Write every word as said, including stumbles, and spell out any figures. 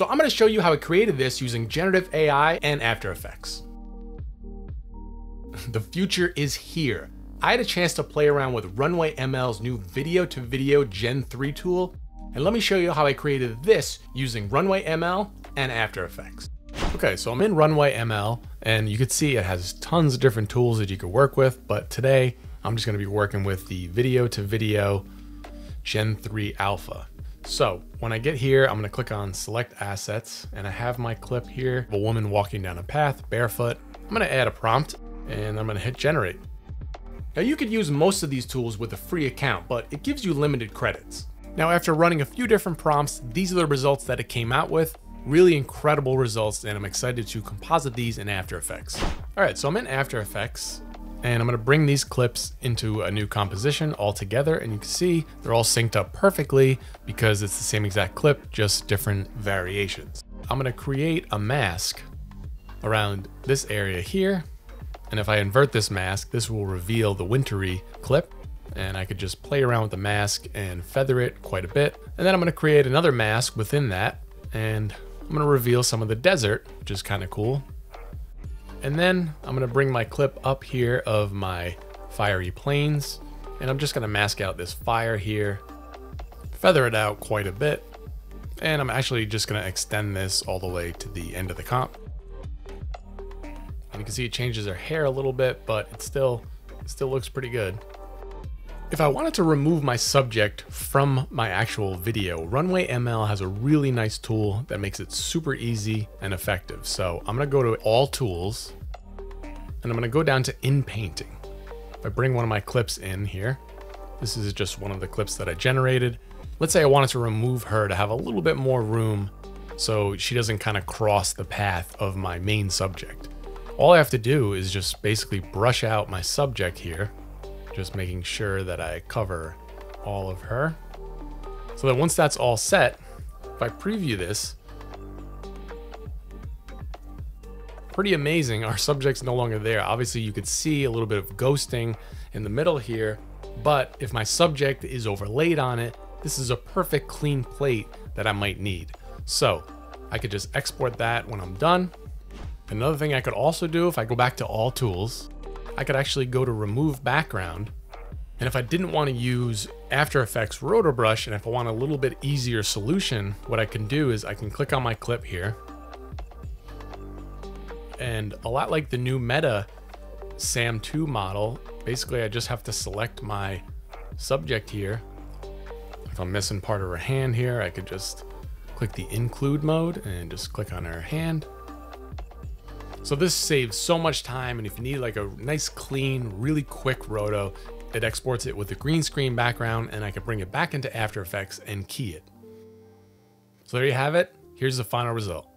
So I'm going to show you how I created this using generative A I and After Effects. The future is here. I had a chance to play around with Runway M L's new video-to-video Gen three tool, and let me show you how I created this using Runway M L and After Effects. Okay, so I'm in Runway M L, and you can see it has tons of different tools that you can work with, but today I'm just going to be working with the video-to-video Gen three Alpha. So when I get here, I'm going to click on Select Assets, and I have my clip here of a woman walking down a path barefoot. I'm going to add a prompt, and I'm going to hit Generate. Now you could use most of these tools with a free account, but it gives you limited credits. Now after running a few different prompts, these are the results that it came out with. Really incredible results, and I'm excited to composite these in After Effects. All right, so I'm in After Effects, and I'm going to bring these clips into a new composition all together, and you can see they're all synced up perfectly because it's the same exact clip, just different variations. I'm going to create a mask around this area here, and if I invert this mask, this will reveal the wintry clip, and I could just play around with the mask and feather it quite a bit. And then I'm going to create another mask within that, and I'm going to reveal some of the desert, which is kind of cool. And then I'm going to bring my clip up here of my fiery plains, and I'm just going to mask out this fire here, feather it out quite a bit. And I'm actually just going to extend this all the way to the end of the comp. And you can see it changes her hair a little bit, but it still, it still looks pretty good. If I wanted to remove my subject from my actual video, Runway M L has a really nice tool that makes it super easy and effective. So I'm gonna go to All Tools, and I'm gonna go down to In Painting. If I bring one of my clips in here, this is just one of the clips that I generated. Let's say I wanted to remove her to have a little bit more room so she doesn't kind of cross the path of my main subject. All I have to do is just basically brush out my subject here, just making sure that I cover all of her. So that once that's all set, if I preview this, pretty amazing, our subject's no longer there. Obviously you could see a little bit of ghosting in the middle here, but if my subject is overlaid on it, this is a perfect clean plate that I might need. So I could just export that when I'm done. Another thing I could also do, if I go back to All Tools, I could actually go to Remove Background. And if I didn't want to use After Effects Rotobrush, and if I want a little bit easier solution, what I can do is I can click on my clip here. And a lot like the new Meta SAM two model, basically I just have to select my subject here. If I'm missing part of her hand here, I could just click the Include mode and just click on her hand. So this saves so much time, and if you need like a nice, clean, really quick roto, it exports it with a green screen background, and I can bring it back into After Effects and key it. So there you have it. Here's the final result.